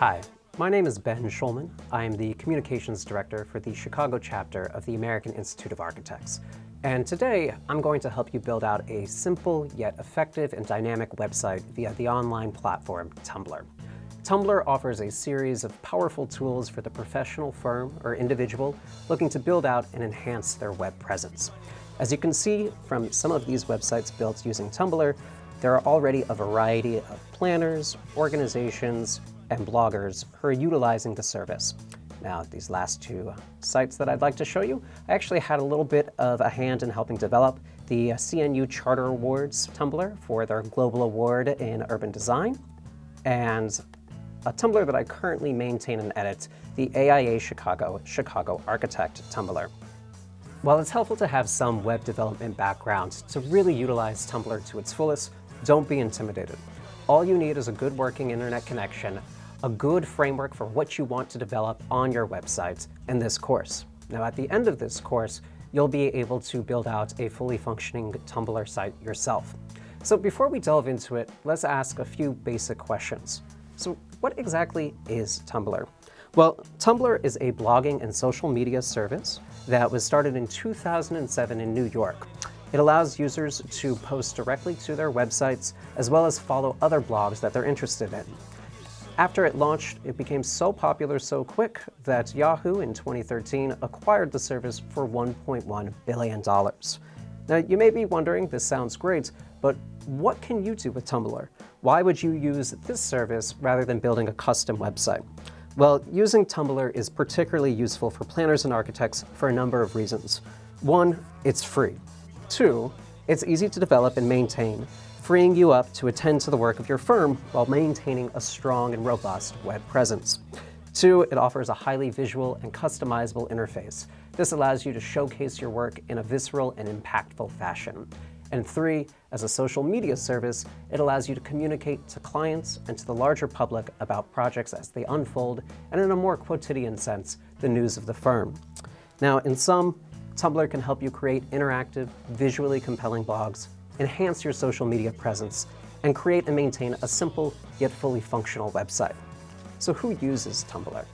Hi, my name is Ben Schulman. I am the Communications Director for the Chicago chapter of the American Institute of Architects. And today, I'm going to help you build out a simple yet effective and dynamic website via the online platform Tumblr. Tumblr offers a series of powerful tools for the professional, firm, or individual looking to build out and enhance their web presence. As you can see from some of these websites built using Tumblr, there are already a variety of planners, organizations, and bloggers who are utilizing the service. Now, these last two sites that I'd like to show you, I actually had a little bit of a hand in helping develop the CNU Charter Awards Tumblr for their global award in urban design, and a Tumblr that I currently maintain and edit, the AIA Chicago Architect Tumblr. While it's helpful to have some web development background to really utilize Tumblr to its fullest, don't be intimidated. All you need is a good working internet connection, a good framework for what you want to develop on your website, and this course. Now, at the end of this course, you'll be able to build out a fully functioning Tumblr site yourself. So before we delve into it, let's ask a few basic questions. So what exactly is Tumblr? Well, Tumblr is a blogging and social media service that was started in 2007 in New York. It allows users to post directly to their websites, as well as follow other blogs that they're interested in. After it launched, it became so popular so quick that Yahoo in 2013 acquired the service for $1.1 billion. Now, you may be wondering, this sounds great, but what can you do with Tumblr? Why would you use this service rather than building a custom website? Well, using Tumblr is particularly useful for planners and architects for a number of reasons. One, it's free. Two, it's easy to develop and maintain, freeing you up to attend to the work of your firm while maintaining a strong and robust web presence. Two, it offers a highly visual and customizable interface. This allows you to showcase your work in a visceral and impactful fashion. And three, as a social media service, it allows you to communicate to clients and to the larger public about projects as they unfold, and in a more quotidian sense, the news of the firm. Now, in sum, Tumblr can help you create interactive, visually compelling blogs, enhance your social media presence, and create and maintain a simple yet fully functional website. So who uses Tumblr?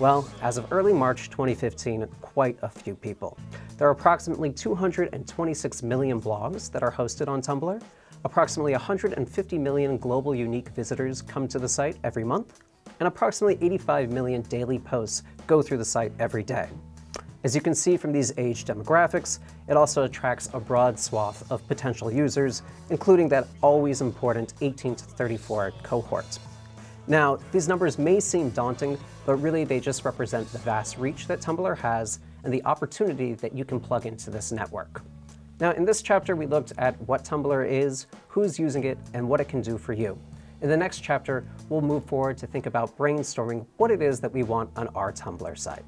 Well, as of early March 2015, quite a few people. There are approximately 226 million blogs that are hosted on Tumblr. Approximately 150 million global unique visitors come to the site every month, and approximately 85 million daily posts go through the site every day. As you can see from these age demographics, it also attracts a broad swath of potential users, including that always important 18 to 34 cohort. Now, these numbers may seem daunting, but really they just represent the vast reach that Tumblr has and the opportunity that you can plug into this network. Now, in this chapter, we looked at what Tumblr is, who's using it, and what it can do for you. In the next chapter, we'll move forward to think about brainstorming what it is that we want on our Tumblr site.